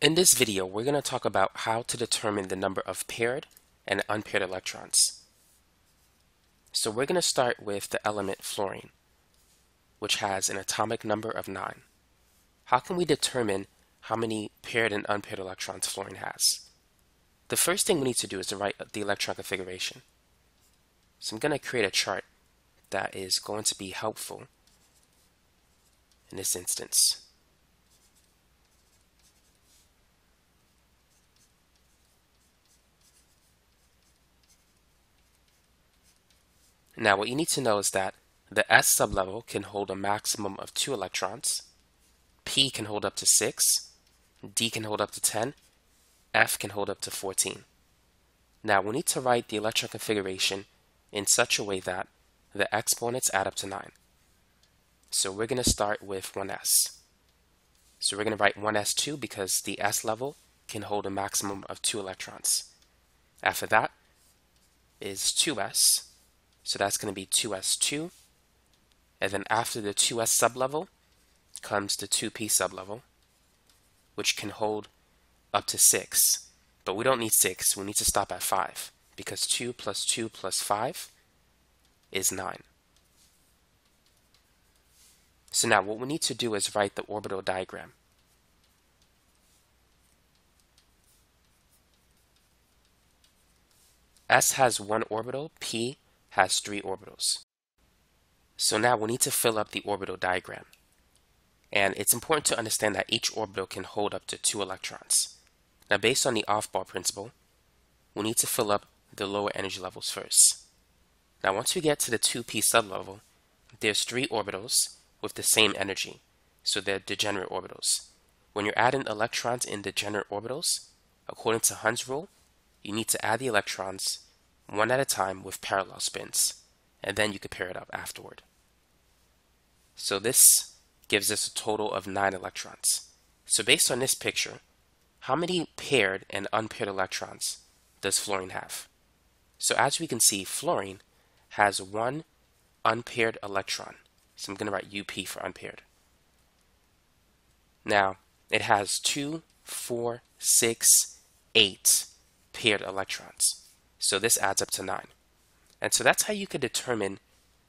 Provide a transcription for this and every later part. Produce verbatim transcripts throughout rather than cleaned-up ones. In this video, we're going to talk about how to determine the number of paired and unpaired electrons. So we're going to start with the element fluorine, which has an atomic number of nine. How can we determine how many paired and unpaired electrons fluorine has? The first thing we need to do is to write the electron configuration. So I'm going to create a chart that is going to be helpful in this instance. Now what you need to know is that the S sublevel can hold a maximum of two electrons, P can hold up to six, D can hold up to ten, F can hold up to fourteen. Now we need to write the electron configuration in such a way that the exponents add up to nine. So we're going to start with one s. So we're going to write one s two because the S level can hold a maximum of two electrons. After that is two s. So that's going to be two s two, and then after the two s sublevel comes the two p sublevel, which can hold up to six. But we don't need six, we need to stop at five, because two plus two plus five is nine. So now what we need to do is write the orbital diagram. S has one orbital, P has three orbitals. So now we need to fill up the orbital diagram. And it's important to understand that each orbital can hold up to two electrons. Now, based on the Aufbau principle, we need to fill up the lower energy levels first. Now, once we get to the two p sublevel, there's three orbitals with the same energy, so they're degenerate orbitals. When you're adding electrons in degenerate orbitals, according to Hund's Rule, you need to add the electrons one at a time with parallel spins, and then you can pair it up afterward. So this gives us a total of nine electrons. So based on this picture, how many paired and unpaired electrons does fluorine have? So as we can see, fluorine has one unpaired electron. So I'm going to write U P for unpaired. Now, it has two, four, six, eight paired electrons. So this adds up to nine. And so that's how you could determine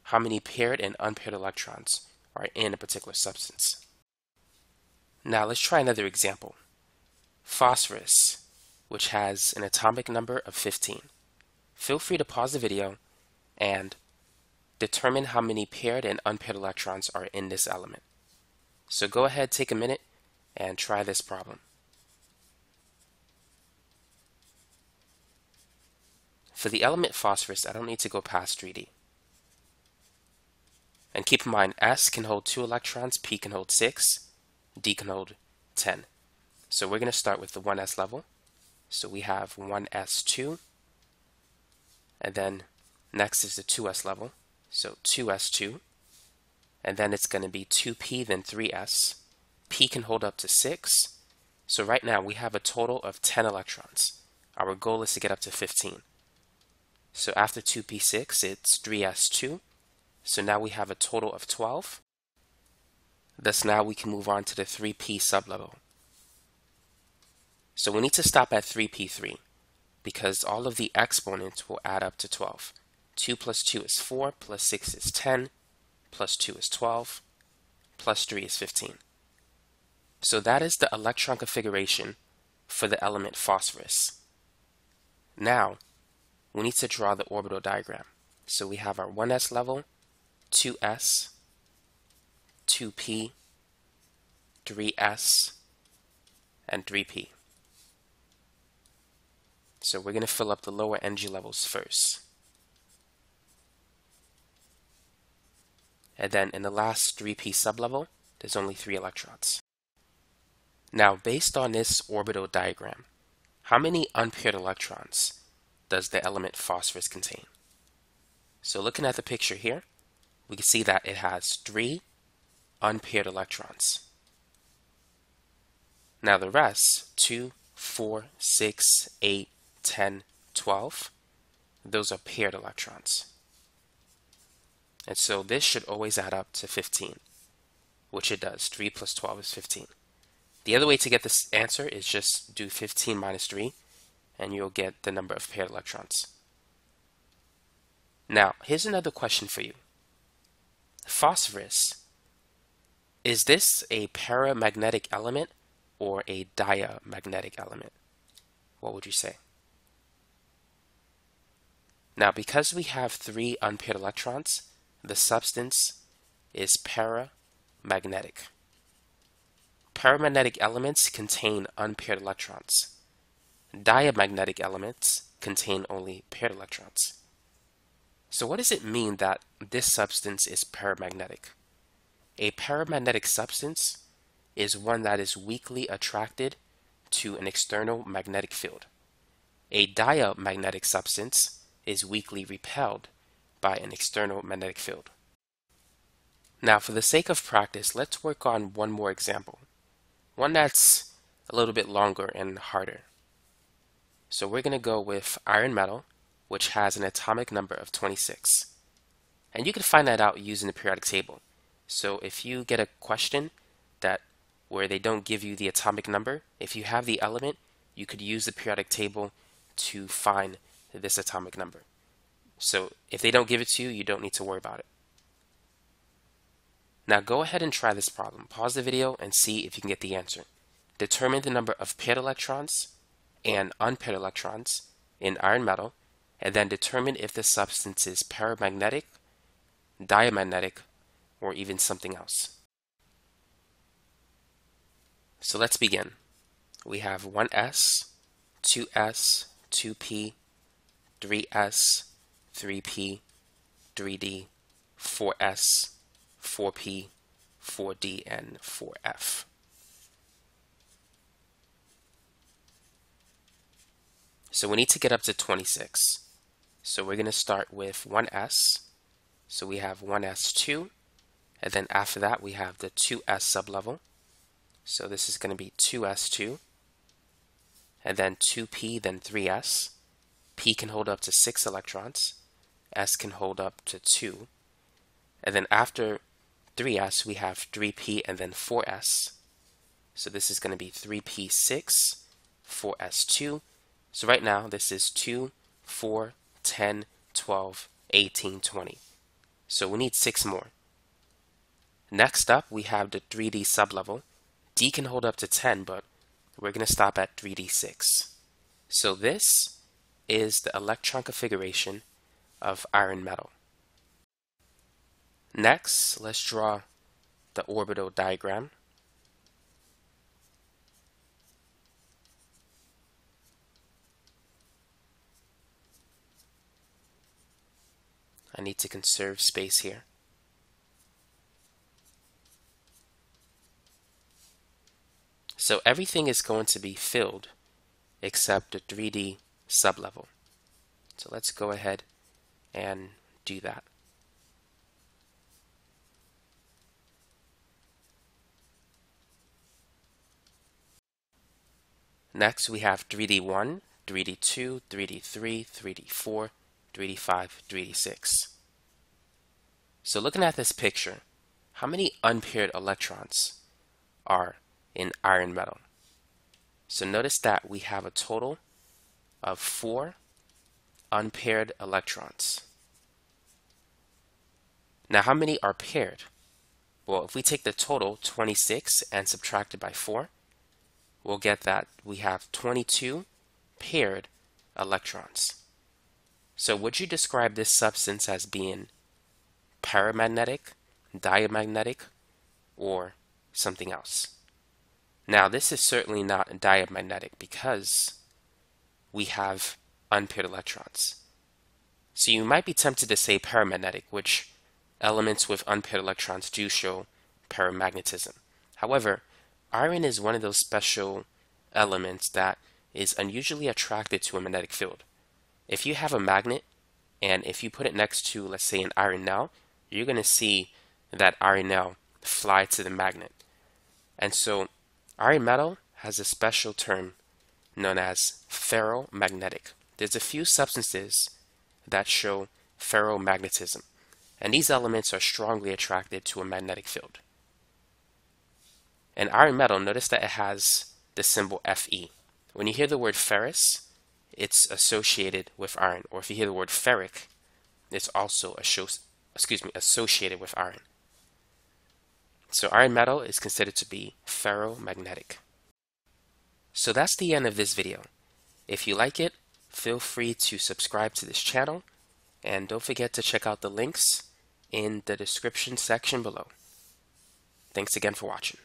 how many paired and unpaired electrons are in a particular substance. Now let's try another example. Phosphorus, which has an atomic number of fifteen. Feel free to pause the video and determine how many paired and unpaired electrons are in this element. So go ahead, take a minute, and try this problem. For the element phosphorus, I don't need to go past three D. And keep in mind, S can hold two electrons, P can hold six, D can hold ten. So we're going to start with the one s level. So we have one s two, and then next is the two s level, so two s two, and then it's going to be two p, then three s. P can hold up to six, so right now we have a total of ten electrons. Our goal is to get up to fifteen. So after two p six, it's three s two. So now we have a total of twelve. Thus now we can move on to the three p sublevel. So we need to stop at three p three because all of the exponents will add up to twelve. two plus two is four, plus six is ten, plus two is twelve, plus three is fifteen. So that is the electron configuration for the element phosphorus. Now, we need to draw the orbital diagram. So we have our one s level, two s, two p, three s, and three p. So we're going to fill up the lower energy levels first. And then in the last three p sublevel, there's only three electrons. Now, based on this orbital diagram, how many unpaired electrons does the element phosphorus contain? So looking at the picture here, we can see that it has three unpaired electrons. Now the rest, two, four, six, eight, ten, twelve, those are paired electrons. And so this should always add up to fifteen, which it does. three plus twelve is fifteen. The other way to get this answer is just do fifteen minus three, and you'll get the number of paired electrons. Now, here's another question for you. Phosphorus, is this a paramagnetic element or a diamagnetic element? What would you say? Now, because we have three unpaired electrons, the substance is paramagnetic. Paramagnetic elements contain unpaired electrons. Diamagnetic elements contain only paired electrons. So what does it mean that this substance is paramagnetic? A paramagnetic substance is one that is weakly attracted to an external magnetic field. A diamagnetic substance is weakly repelled by an external magnetic field. Now, for the sake of practice, let's work on one more example. One that's a little bit longer and harder. So we're going to go with iron metal, which has an atomic number of twenty-six. And you can find that out using the periodic table. So if you get a question that where they don't give you the atomic number, if you have the element, you could use the periodic table to find this atomic number. So if they don't give it to you, you don't need to worry about it. Now go ahead and try this problem. Pause the video and see if you can get the answer. Determine the number of paired electrons and unpaired electrons in iron metal, and then determine if the substance is paramagnetic, diamagnetic, or even something else. So let's begin. We have one S, two S, two P, three S, three P, three D, four S, four P, four D, and four F. So we need to get up to twenty-six. So we're going to start with one S. So we have one S two, and then after that we have the two S sublevel. So this is going to be two S two, and then two P, then three S. P can hold up to six electrons. S can hold up to two. And then after three S, we have three P and then four S. So this is going to be three P six, four S two. So right now, this is two, four, ten, twelve, eighteen, twenty. So we need six more. Next up, we have the three D sublevel. D can hold up to ten, but we're going to stop at three D six. So this is the electron configuration of iron metal. Next, let's draw the orbital diagram. I need to conserve space here. So everything is going to be filled except the three D sublevel. So let's go ahead and do that. Next we have three D one, three D two, three D three, three D four, three D five, three D six. So looking at this picture, how many unpaired electrons are in iron metal? So notice that we have a total of four unpaired electrons. Now how many are paired? Well, if we take the total twenty-six and subtract it by four, we'll get that we have twenty-two paired electrons. So would you describe this substance as being paramagnetic, diamagnetic, or something else? Now, this is certainly not diamagnetic because we have unpaired electrons. So you might be tempted to say paramagnetic, which elements with unpaired electrons do show paramagnetism. However, iron is one of those special elements that is unusually attracted to a magnetic field. If you have a magnet, and if you put it next to, let's say, an iron nail, you're going to see that iron nail fly to the magnet. And so iron metal has a special term known as ferromagnetic. There's a few substances that show ferromagnetism, and these elements are strongly attracted to a magnetic field. And iron metal, notice that it has the symbol Fe. When you hear the word ferrous, it's associated with iron. Or if you hear the word ferric, it's also excuse me, associated with iron. So iron metal is considered to be ferromagnetic. So that's the end of this video. If you like it, feel free to subscribe to this channel, and don't forget to check out the links in the description section below. Thanks again for watching.